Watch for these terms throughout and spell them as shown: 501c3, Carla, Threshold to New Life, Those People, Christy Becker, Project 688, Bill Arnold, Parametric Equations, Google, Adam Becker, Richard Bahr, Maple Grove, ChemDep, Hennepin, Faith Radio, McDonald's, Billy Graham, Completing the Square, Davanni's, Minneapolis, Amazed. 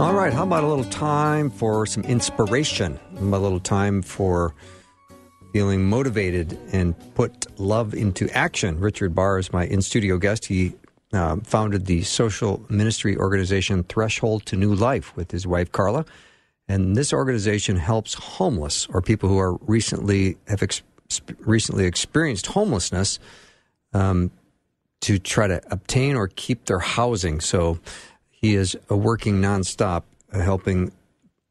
All right, how about a little time for some inspiration? How about a little time for feeling motivated and put love into action? Richard Bahr is my in-studio guest. He founded the social ministry organization Threshold to New Life with his wife, Carla. And this organization helps homeless or people who are recently experienced homelessness to try to obtain or keep their housing. So he is working nonstop, helping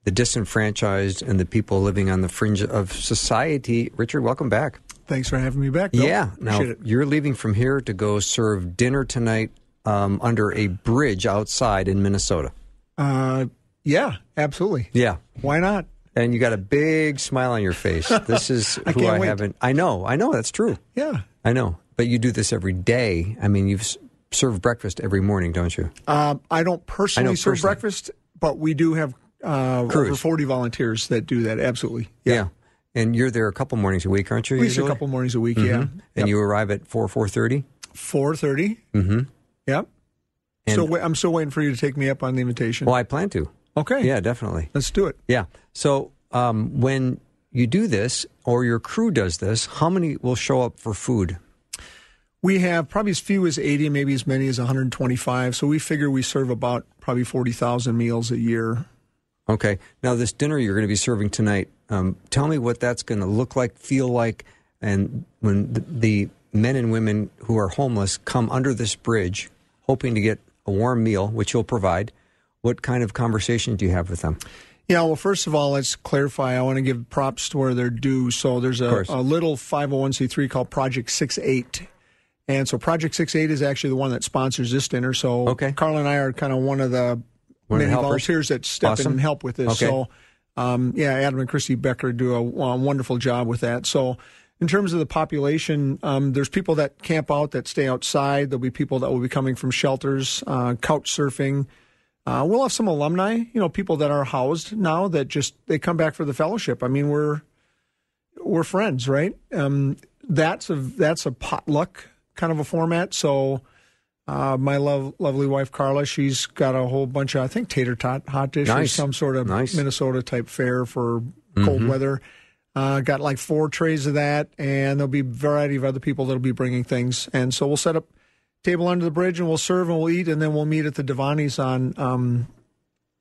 the disenfranchised and the people living on the fringe of society. Richard, welcome back. Thanks for having me back, Bill. Yeah. Now, you're leaving from here to go serve dinner tonight under a bridge outside in Minnesota. Yeah, absolutely. Yeah. Why not? And you got a big smile on your face. This is who I haven't... I know, that's true. Yeah. I know. But you do this every day. I mean, you've served breakfast every morning, don't you? I don't personally serve breakfast, but we do have over 40 volunteers that do that, absolutely. Yeah. And you're there a couple mornings a week, aren't you? Usually a couple mornings a week, yeah. And you arrive at 4:30? 4:30. Mm-hmm. Yep. And so I'm still waiting for you to take me up on the invitation. Well, I plan to. Okay. Yeah, definitely. Let's do it. Yeah. So when you do this, or your crew does this, how many will show up for food? We have probably as few as 80, maybe as many as 125. So we figure we serve about probably 40,000 meals a year. Okay. Now, this dinner you're going to be serving tonight, tell me what that's going to look like, feel like, and when the men and women who are homeless come under this bridge hoping to get a warm meal, which you'll provide. What kind of conversation do you have with them? Yeah, well, first of all, let's clarify. I want to give props to where they're due. So there's a little 501c3 called Project 688. And so Project 688 is actually the one that sponsors this dinner. So Carla and I are kind of one of the many volunteers that step in and help with this. Okay. So, Adam and Christy Becker do a wonderful job with that. So in terms of the population, there's people that camp out, that stay outside. There'll be people that will be coming from shelters, couch surfing. We'll have some alumni, people that are housed now that they come back for the fellowship. I mean, we're friends, right? That's a potluck kind of a format. So my lovely wife, Carla, she's got a whole bunch of, I think, tater tot hot dish or some sort of Minnesota type fare for cold weather. Got like 4 trays of that, and there'll be a variety of other people that'll be bringing things. And so we'll set up table under the bridge, and we'll serve and we'll eat, and then we'll meet at the Davanni's on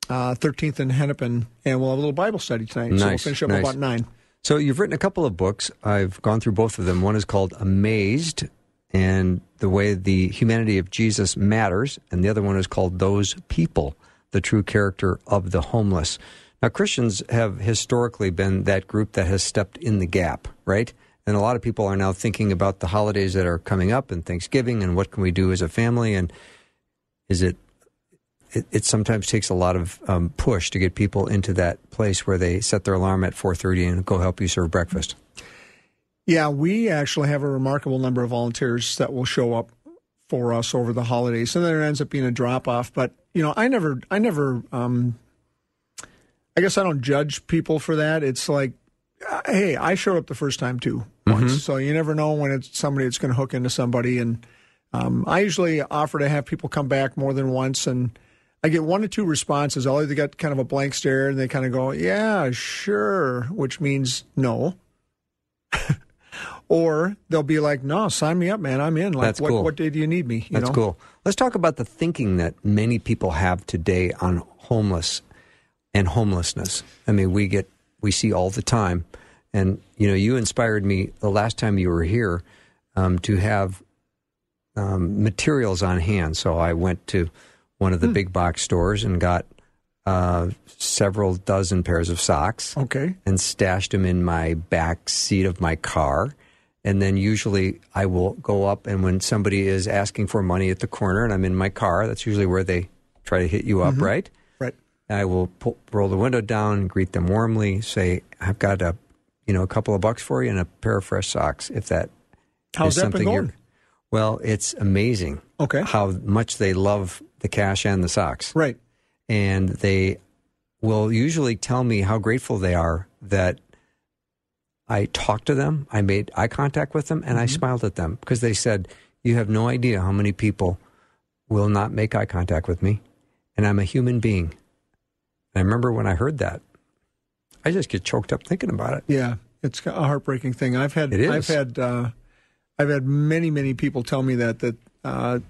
13th and Hennepin, and we'll have a little Bible study tonight. Nice, so we'll finish up about 9. So you've written a couple of books. I've gone through both of them. One is called Amazed and the Way the Humanity of Jesus Matters, and the other one is called Those People, the True Character of the Homeless. Now, Christians have historically been that group that has stepped in the gap, right? And a lot of people are now thinking about the holidays that are coming up and Thanksgiving and what can we do as a family. And it sometimes takes a lot of push to get people into that place where they set their alarm at 4:30 and go help you serve breakfast. Yeah, we actually have a remarkable number of volunteers that will show up for us over the holidays. And then it ends up being a drop-off. But, I guess I don't judge people for that. It's like, hey, I showed up the first time too once, so you never know when it's somebody that's going to hook into somebody. And I usually offer to have people come back more than once, and I get 1 or 2 responses. I'll either get kind of a blank stare, and they kind of go, yeah, sure, which means no. Or they'll be like, no, sign me up, man, I'm in. Like, that's cool. What day do you need me? That's cool. Let's talk about the thinking that many people have today on homeless and homelessness. I mean, we see all the time. And, you inspired me the last time you were here to have materials on hand. So I went to one of the big box stores and got several dozen pairs of socks. Okay. And stashed them in my back seat of my car. And then usually I will go up, and when somebody is asking for money at the corner and I'm in my car, that's usually where they try to hit you up, right? I will roll the window down, greet them warmly, say, I've got a couple of bucks for you and a pair of fresh socks. If that How's is that something been going? Well, it's amazing how much they love the cash and the socks. Right. And they will usually tell me how grateful they are that I talked to them, I made eye contact with them, and I smiled at them, because they said, you have no idea how many people will not make eye contact with me, and I'm a human being. I remember when I heard that, I just get choked up thinking about it. Yeah, it's a heartbreaking thing. I've had many people tell me that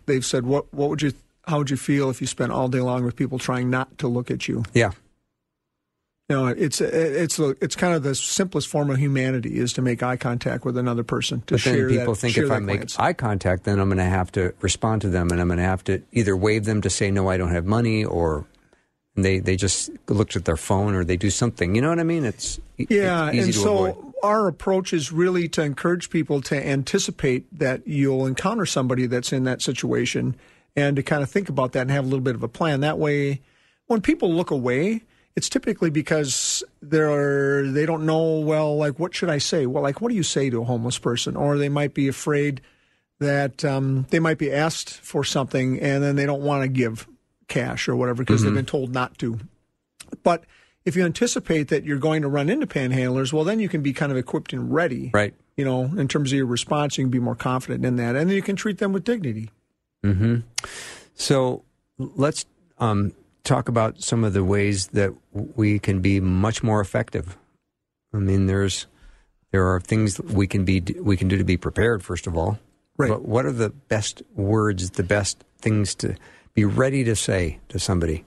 they've said, what would you, how would you feel if you spent all day long with people trying not to look at you? Yeah. No, it's kind of the simplest form of humanity is to make eye contact with another person. But then people think if I make eye contact, then I'm going to have to respond to them, and I'm going to have to either wave them to say, no, I don't have money, or they just looked at their phone, or they do something. You know what I mean? It's easy to avoid. So our approach is really to encourage people to anticipate that you'll encounter somebody that's in that situation and to kind of think about that and have a little bit of a plan. That way, when people look away, it's typically because they don't know, well, like, what should I say? Well, like, what do you say to a homeless person? Or they might be afraid that they might be asked for something and then they don't want to give cash or whatever because they've been told not to. But if you anticipate that you're going to run into panhandlers, well, then you can be kind of equipped and ready. Right. You know, in terms of your response, you can be more confident in that. And then you can treat them with dignity. Mm-hmm. So let's talk about some of the ways that we can be much more effective. I mean, there are things we can do to be prepared, first of all. Right. But what are the best words, the best things to be ready to say to somebody?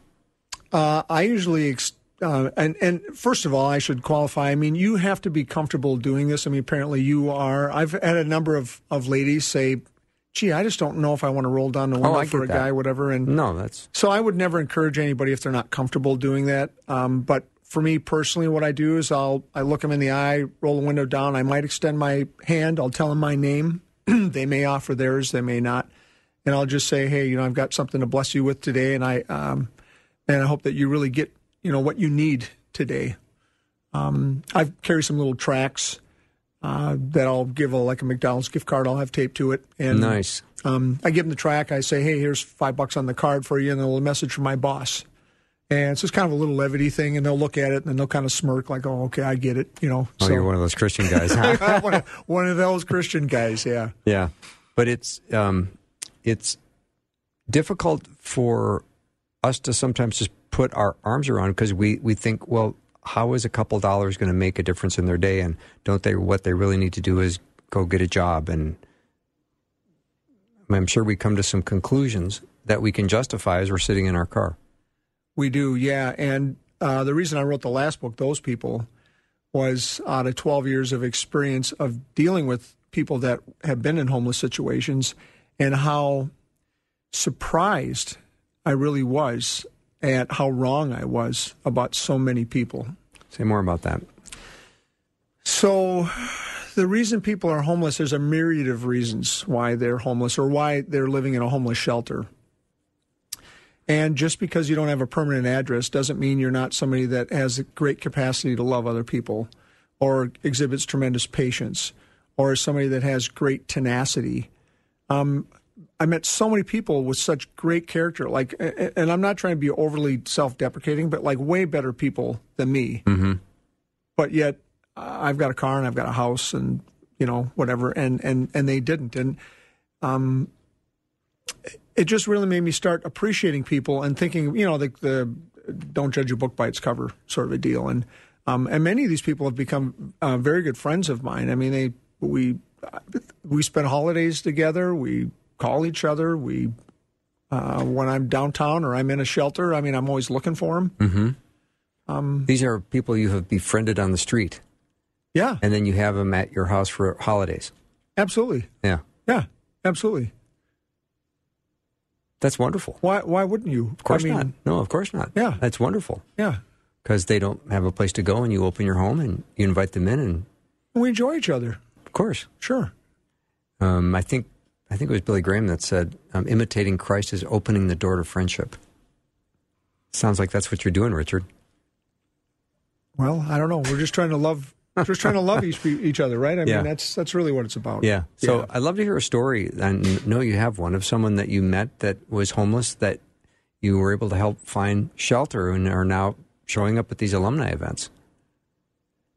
I usually, and first of all, I should qualify. I mean, you have to be comfortable doing this. I mean, apparently you are. I've had a number of ladies say, gee, I just don't know if I want to roll down the window for a guy, whatever. And no, that's... So I would never encourage anybody if they're not comfortable doing that. But for me personally, what I do is I look them in the eye, roll the window down. I might extend my hand. I'll tell them my name. They may offer theirs. They may not. And I'll just say, hey, you know, I've got something to bless you with today. And I hope that you really get, you know, what you need today. I carry some little tracts that I'll give like a McDonald's gift card. I'll have tape to it. And, nice. I give them the track. I say, hey, here's $5 on the card for you and a little message from my boss. And so it's kind of a little levity thing, and they'll look at it, and they'll kind of smirk like, oh, okay, I get it, you know. Oh, so, you're one of those Christian guys, huh? one of those Christian guys, yeah. Yeah. But it's difficult for us to sometimes just put our arms around because we think, well, how is a couple dollars going to make a difference in their day? And don't they, what they really need to do is go get a job? And I'm sure we come to some conclusions that we can justify as we're sitting in our car. We do, yeah. And the reason I wrote the last book, Those People, was out of 12 years of experience of dealing with people that have been in homeless situations and how surprised I really was at how wrong I was about so many people. Say more about that. So the reason people are homeless, there's a myriad of reasons why they're homeless or why they're living in a homeless shelter. And just because you don't have a permanent address doesn't mean you're not somebody that has a great capacity to love other people or exhibits tremendous patience or is somebody that has great tenacity. I met so many people with such great character, like, and I'm not trying to be overly self-deprecating, but like way better people than me. Mm-hmm. But yet I've got a car and I've got a house and, you know, whatever. And they didn't. And it just really made me start appreciating people and thinking, you know, the don't judge a book by its cover sort of a deal. And many of these people have become very good friends of mine. I mean, we spend holidays together. We call each other. We, when I'm downtown or I'm in a shelter, I mean, I'm always looking for them. Mm-hmm. These are people you have befriended on the street. Yeah. And then you have them at your house for holidays. Absolutely. Yeah. Yeah, absolutely. That's wonderful. Why wouldn't you? Of course not. No, of course not. Yeah. That's wonderful. Yeah. Because they don't have a place to go and you open your home and you invite them in and... We enjoy each other. Of course. Sure. I think it was Billy Graham that said, imitating Christ is opening the door to friendship. Sounds like that's what you're doing, Richard. Well, I don't know. We're just trying to love, each other, right? I mean, that's really what it's about. Yeah. So yeah. I'd love to hear a story, and know you have one, of someone that you met that was homeless that you were able to help find shelter and are now showing up at these alumni events.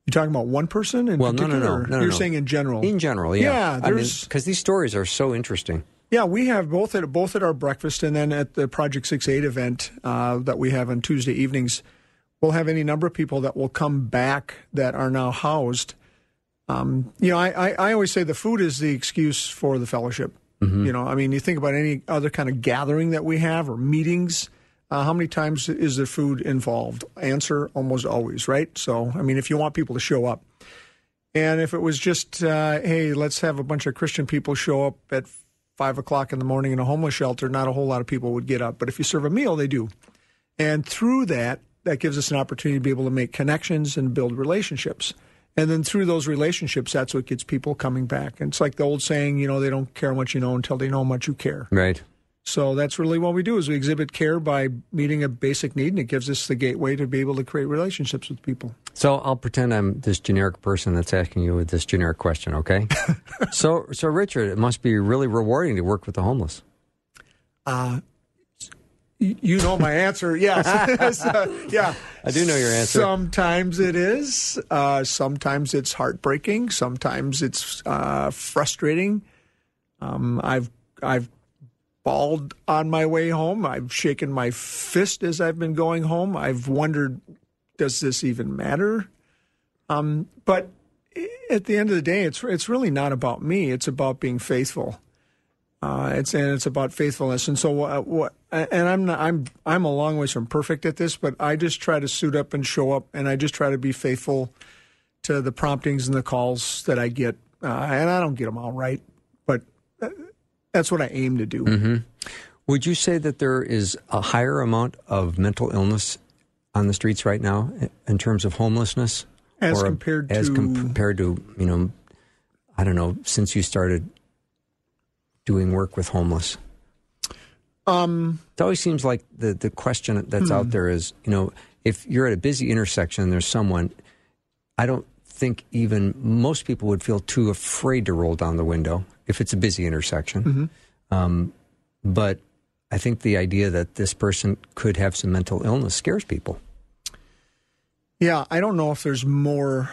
You're talking about one person in particular? No. You're saying in general? In general, yeah. Yeah, because these stories are so interesting. Yeah, we have both at our breakfast and then at the Project 688 event that we have on Tuesday evenings. we'll have any number of people that will come back that are now housed. I always say the food is the excuse for the fellowship. Mm-hmm. You know, I mean, you think about any other kind of gathering that we have or meetings, how many times is there food involved? Answer, almost always, right? So, I mean, if you want people to show up. And if it was just, hey, let's have a bunch of Christian people show up at 5 o'clock in the morning in a homeless shelter, not a whole lot of people would get up. But if you serve a meal, they do. And through that, that gives us an opportunity to be able to make connections and build relationships. And then through those relationships, that's what gets people coming back. And it's like the old saying, you know, they don't care much you know until they know much you care. Right. So that's really what we do is we exhibit care by meeting a basic need, and it gives us the gateway to be able to create relationships with people. So I'll pretend I'm this generic person that's asking you this generic question, okay? So Richard, it must be really rewarding to work with the homeless. You know my answer, yes. Yeah. I do know your answer. Sometimes it is. Sometimes it's heartbreaking. Sometimes it's frustrating. I've bawled on my way home. I've shaken my fist as I've been going home. I've wondered, does this even matter? But at the end of the day, it's really not about me. It's about being faithful. It's about faithfulness, and so what? And I'm a long ways from perfect at this, but I just try to suit up and show up, and I just try to be faithful to the promptings and the calls that I get, and I don't get them all right, but that's what I aim to do. Mm-hmm. Would you say that there is a higher amount of mental illness on the streets right now in terms of homelessness, as compared to I don't know, since you started doing work with homeless? It always seems like the question that's out there is, if you're at a busy intersection and there's someone, I don't think even most people would feel too afraid to roll down the window if it's a busy intersection. Mm-hmm. But I think the idea that this person could have some mental illness scares people. Yeah, I don't know if there's more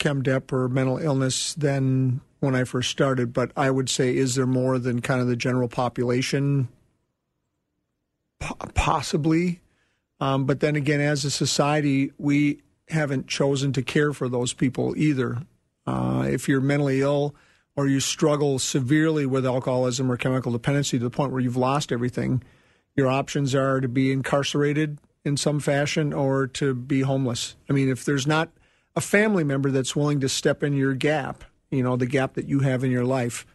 ChemDep or mental illness than when I first started, but I would say, is there more than kind of the general population? Possibly. But then again, as a society, we haven't chosen to care for those people either. If you're mentally ill or you struggle severely with alcoholism or chemical dependency to the point where you've lost everything, your options are to be incarcerated in some fashion or to be homeless. I mean, if there's not a family member that's willing to step in your gap, the gap that you have in your life,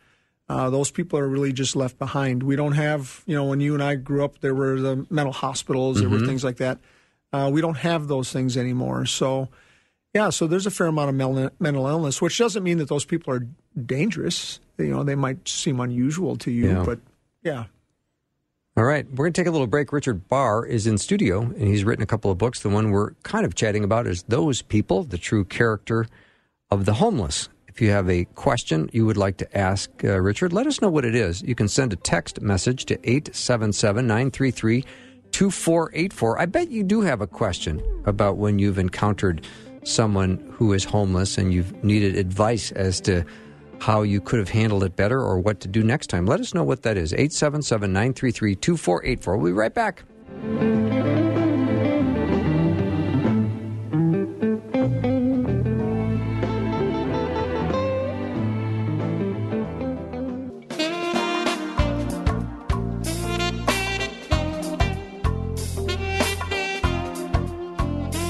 those people are really just left behind. We don't have, when you and I grew up, there were the mental hospitals, there were things like that. We don't have those things anymore. So, so there's a fair amount of mental illness, which doesn't mean that those people are dangerous. They might seem unusual to you, but yeah. All right, we're going to take a little break. Richard Bahr is in studio, and he's written a couple of books. The one we're kind of chatting about is Those People, The True Character of the Homeless. If you have a question you would like to ask Richard, let us know what it is. You can send a text message to 877-933-2484. I bet you do have a question about when you've encountered someone who is homeless and you've needed advice as to how you could have handled it better or what to do next time. Let us know what that is. 877-933-2484. We'll be right back.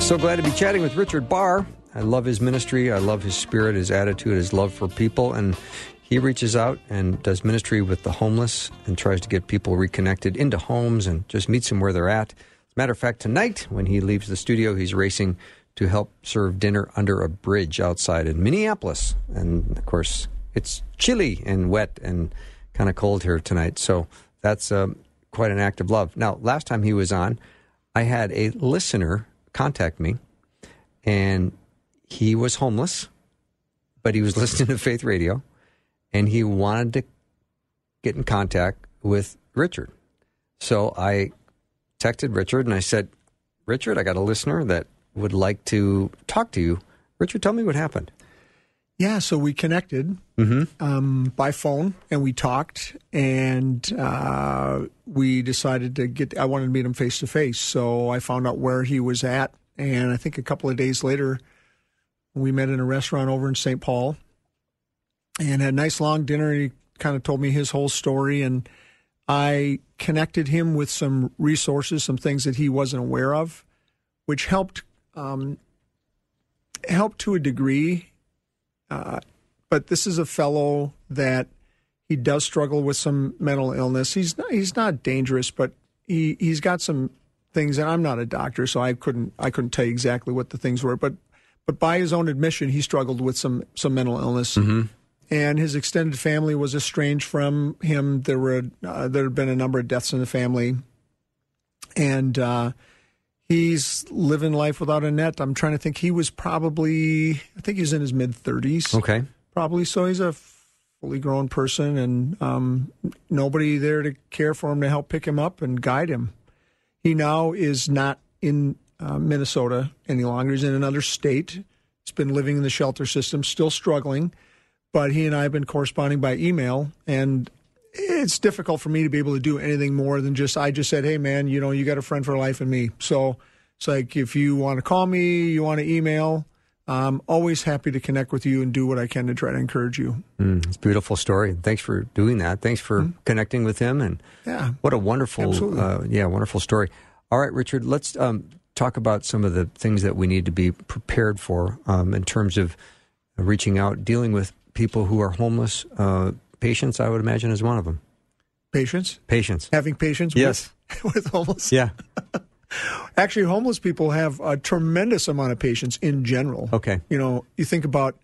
So glad to be chatting with Richard Bahr. I love his ministry. I love his spirit, his attitude, his love for people. And he reaches out and does ministry with the homeless and tries to get people reconnected into homes and just meets them where they're at. As a matter of fact, tonight when he leaves the studio, he's racing to help serve dinner under a bridge outside in Minneapolis. And, of course, it's chilly and wet and kind of cold here tonight. So that's quite an act of love. Now, last time he was on, I had a listener contact me, and he was homeless, but he was listening to Faith Radio, and he wanted to get in contact with Richard. So I texted Richard, and I said, Richard, I got a listener that would like to talk to you. Richard, tell me what happened. Yeah, so we connected by phone, and we talked, and we decided I wanted to meet him face-to-face, so I found out where he was at And I think a couple of days later, we met in a restaurant over in St. Paul and had a nice long dinner. He kind of told me his whole story, and I connected him with some resources, some things that he wasn't aware of, which helped to a degree. But this is a fellow that he does struggle with some mental illness. He's not dangerous, but he's got some things, and I'm not a doctor, so I couldn't tell you exactly what the things were. But by his own admission, he struggled with some mental illness. Mm-hmm. And his extended family was estranged from him. There had been a number of deaths in the family, and he's living life without a net. I'm trying to think. I think he's in his mid-30s. Okay, probably. So he's a fully grown person, and nobody there to care for him, to help pick him up and guide him. He now is not in Minnesota any longer. He's in another state. He's been living in the shelter system, still struggling. But he and I have been corresponding by email, and it's difficult for me to be able to do anything more than I just said, hey, man, you know, you got a friend for life in me. So it's like, if you want to call me, you want to email, I'm always happy to connect with you and do what I can to try to encourage you. It's a beautiful story. Thanks for doing that. Thanks for connecting with him. And yeah, what a wonderful, wonderful story. All right, Richard, let's talk about some of the things that we need to be prepared for in terms of reaching out, dealing with people who are homeless. Patience, I would imagine, is one of them. Patience. Having patience with homeless? Yeah. Actually, homeless people have a tremendous amount of patience in general. Okay. You know, you think about,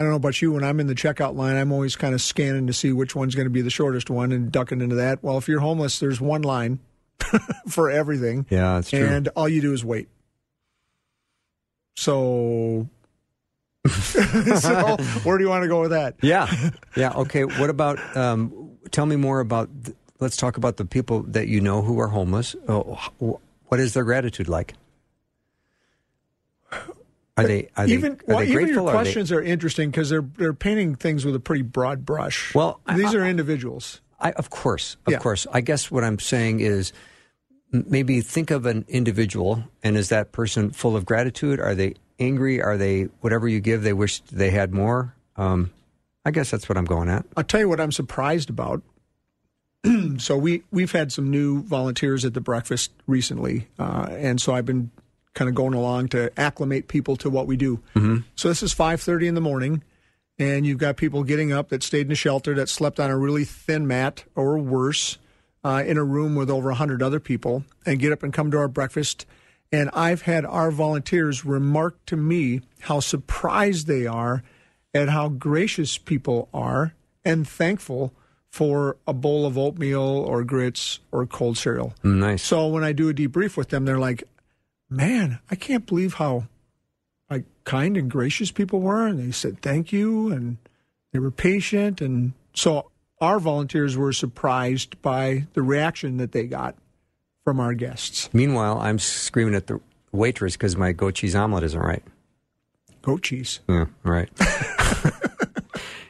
I don't know about you, when I'm in the checkout line, I'm always kind of scanning to see which one's going to be the shortest one and ducking into that. Well, if you're homeless, there's one line for everything. Yeah, that's true. And all you do is wait. So where do you want to go with that? Yeah. Okay. What about? Tell me more about. Let's talk about the people that you know who are homeless. What is their gratitude like? Are they grateful? Your questions are interesting because they're painting things with a pretty broad brush. Well, these are individuals. Of course. I guess what I'm saying is, maybe think of an individual, and is that person full of gratitude? Are they angry? Are they, whatever you give, they wish they had more? I guess that's what I'm going at. I'll tell you what I'm surprised about. So we've had some new volunteers at the breakfast recently, and so I've been kind of going along to acclimate people to what we do. Mm-hmm. So this is 5:30 in the morning, and you've got people getting up that stayed in a shelter, that slept on a really thin mat or worse, in a room with over 100 other people, and get up and come to our breakfast. And I've had our volunteers remark to me how surprised they are at how gracious people are and thankful for a bowl of oatmeal or grits or cold cereal. Nice. So when I do a debrief with them, they're like, man, I can't believe how kind and gracious people were. And they said thank you, and they were patient. And so our volunteers were surprised by the reaction that they got from our guests. Meanwhile, I'm screaming at the waitress because my goat cheese omelet isn't right. Goat cheese? Yeah, right.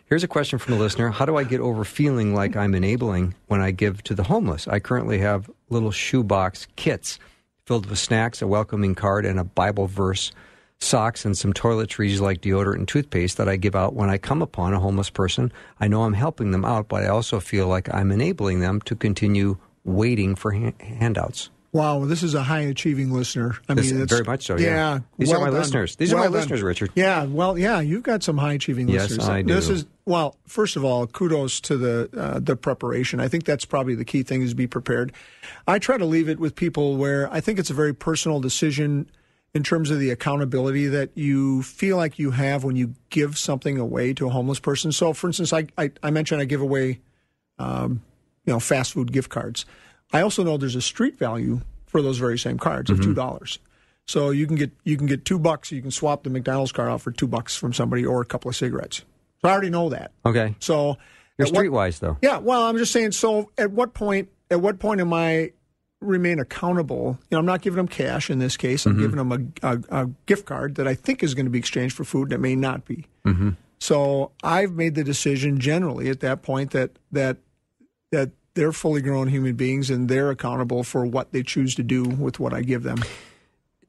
Here's a question from a listener. How do I get over feeling like I'm enabling when I give to the homeless? I currently have little shoebox kits filled with snacks, a welcoming card, and a Bible verse, socks, and some toiletries like deodorant and toothpaste that I give out when I come upon a homeless person. I know I'm helping them out, but I also feel like I'm enabling them to continue waiting for handouts. Wow, this is a high-achieving listener. It's very much so, yeah. These are my listeners. These are my listeners, Richard. Yeah, well, yeah, you've got some high-achieving listeners. Yes, I do. Well, first of all, kudos to the preparation. I think that's probably the key thing, is be prepared. I try to leave it with people where I think it's a very personal decision in terms of the accountability that you feel like you have when you give something away to a homeless person. So, for instance, I mentioned I give away fast food gift cards. I also know there's a street value for those very same cards of $2. So you can get $2. You can swap the McDonald's card out for $2 from somebody, or a couple of cigarettes. So I already know that. Okay. So you're streetwise, though. Yeah. Well, I'm just saying. So at what point am I remain accountable? You know, I'm not giving them cash in this case. I'm giving them a gift card that I think is going to be exchanged for food, and it may not be. Mm-hmm. So I've made the decision generally at that point that they're fully grown human beings, and they're accountable for what they choose to do with what I give them.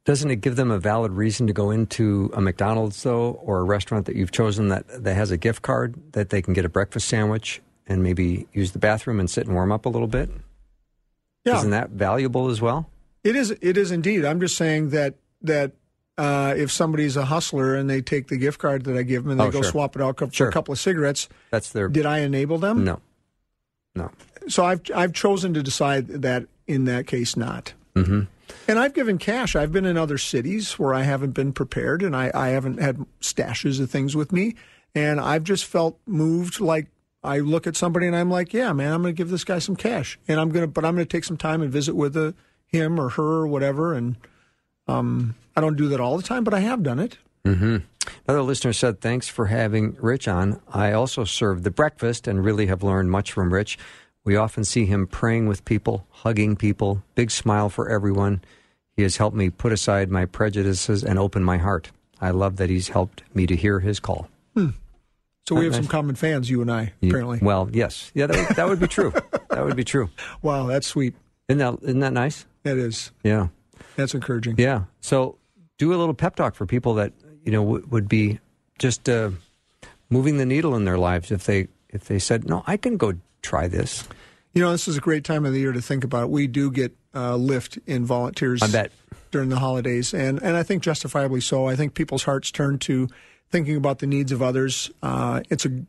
Doesn't it give them a valid reason to go into a McDonald's, though, or a restaurant that you've chosen that has a gift card that they can get a breakfast sandwich and maybe use the bathroom and sit and warm up a little bit? Yeah. Isn't that valuable as well? It is indeed. I'm just saying that if somebody's a hustler and they take the gift card that I give them and they go swap it out for a couple of cigarettes, did I enable them? No. So I've chosen to decide that in that case not. Mm-hmm. And I've given cash. I've been in other cities where I haven't been prepared and I haven't had stashes of things with me. And I've just felt moved, like I look at somebody and I'm like, yeah, man, I'm going to give this guy some cash. And I'm going to take some time and visit with him or her or whatever. And I don't do that all the time, but I have done it. Mm-hmm. Another listener said, thanks for having Rich on. I also served the breakfast and really have learned much from Rich. We often see him praying with people, hugging people, big smile for everyone. He has helped me put aside my prejudices and open my heart. I love that he's helped me to hear his call. Hmm. So we have some common fans, you and I, apparently. Well, yes. Yeah, that would be true. That would be true. Wow, that's sweet. Isn't that nice? That is. Yeah. That's encouraging. Yeah. So do a little pep talk for people that, would be just moving the needle in their lives if they said, no, I can go try this. This is a great time of the year to think about it. We do get lift in volunteers during the holidays, and I think justifiably so. I think people's hearts turn to thinking about the needs of others. This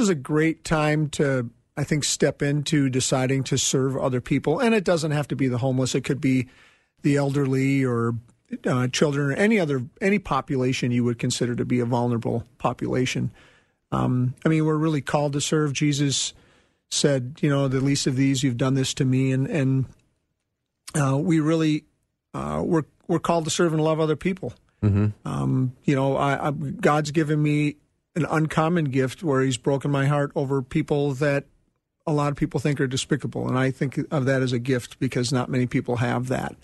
is a great time to, I think, step into deciding to serve other people, and it doesn't have to be the homeless. It could be the elderly or children or any population you would consider to be a vulnerable population. We're really called to serve. Jesus said, the least of these, you've done this to me. And we really, we're called to serve and love other people. Mm-hmm. God's given me an uncommon gift where he's broken my heart over people that a lot of people think are despicable. And I think of that as a gift because not many people have that.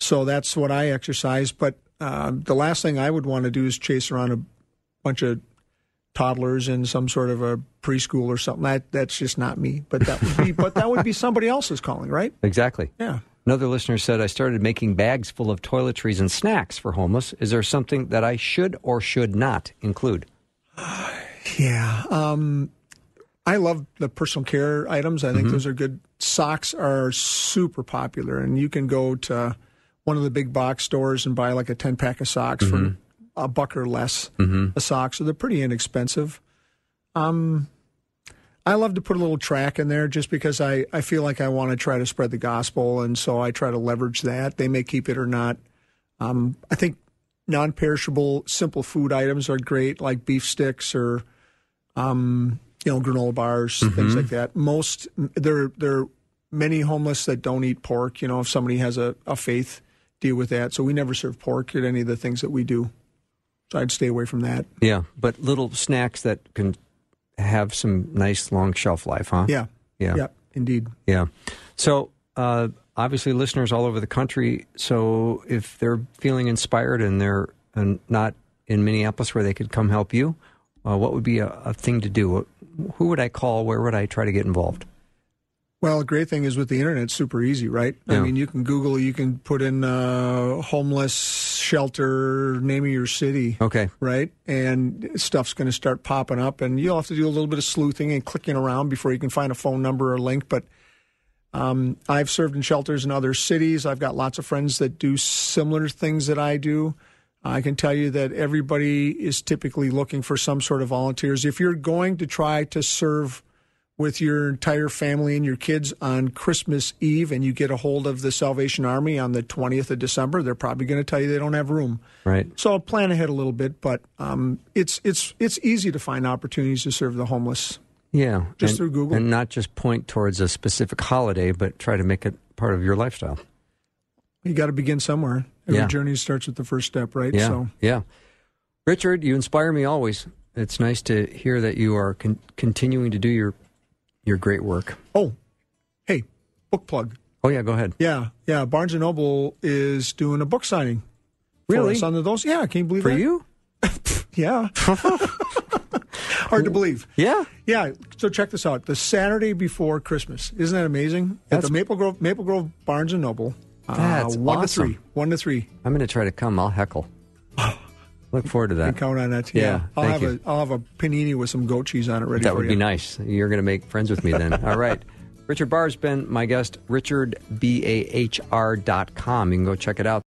So that's what I exercise. But the last thing I would want to do is chase around a bunch of toddlers in some sort of a preschool or something. That's just not me. But that would be somebody else's calling, right? Exactly. Yeah. Another listener said, I started making bags full of toiletries and snacks for homeless. Is there something that I should or should not include? Yeah. I love the personal care items. I think those are good. Socks are super popular, and you can go to one of the big box stores and buy like a 10-pack of socks for a buck or less. The socks, so they're pretty inexpensive. I love to put a little track in there just because I feel like I want to try to spread the gospel, and so I try to leverage that. They may keep it or not. I think non-perishable, simple food items are great, like beef sticks or granola bars, things like that. Most there are many homeless that don't eat pork. If somebody has a faith, deal with that. So we never serve pork at any of the things that we do. So I'd stay away from that. Yeah, but little snacks that can have some nice long shelf life, huh? Yeah, indeed. Yeah. So obviously listeners all over the country, so if they're feeling inspired and they're not in Minneapolis where they could come help you, what would be a thing to do? Who would I call? Where would I try to get involved? Well, the great thing is with the internet, it's super easy, right? Yeah. I mean, you can Google, you can put in homeless shelter, name of your city, okay, right? And stuff's going to start popping up, and you'll have to do a little bit of sleuthing and clicking around before you can find a phone number or link. But I've served in shelters in other cities. I've got lots of friends that do similar things that I do. I can tell you that everybody is typically looking for some sort of volunteers. If you're going to try to serve with your entire family and your kids on Christmas Eve, and you get a hold of the Salvation Army on the 20th of December, they're probably going to tell you they don't have room. Right. So I'll plan ahead a little bit, but it's easy to find opportunities to serve the homeless. Yeah. Just through Google. And not just point towards a specific holiday, but try to make it part of your lifestyle. You got to begin somewhere. Every journey starts with the first step, right? Yeah. So. Yeah. Richard, you inspire me always. It's nice to hear that you are continuing to do your great work. Oh, hey, book plug. Oh, yeah, go ahead. Yeah. Barnes & Noble is doing a book signing. Really? On the Those. Yeah, I can't believe that. For you? Yeah. Hard to believe. Yeah? Yeah, so check this out. The Saturday before Christmas. Isn't that amazing? At the Maple Grove Barnes & Noble. That's awesome. 1 to 3. I'm going to try to come. I'll heckle. Look forward to that. You can count on that. Yeah. I'll have a panini with some goat cheese on it ready for you. That would be nice. You're going to make friends with me then. All right. Richard Bahr has been my guest, richardbahr.com. You can go check it out.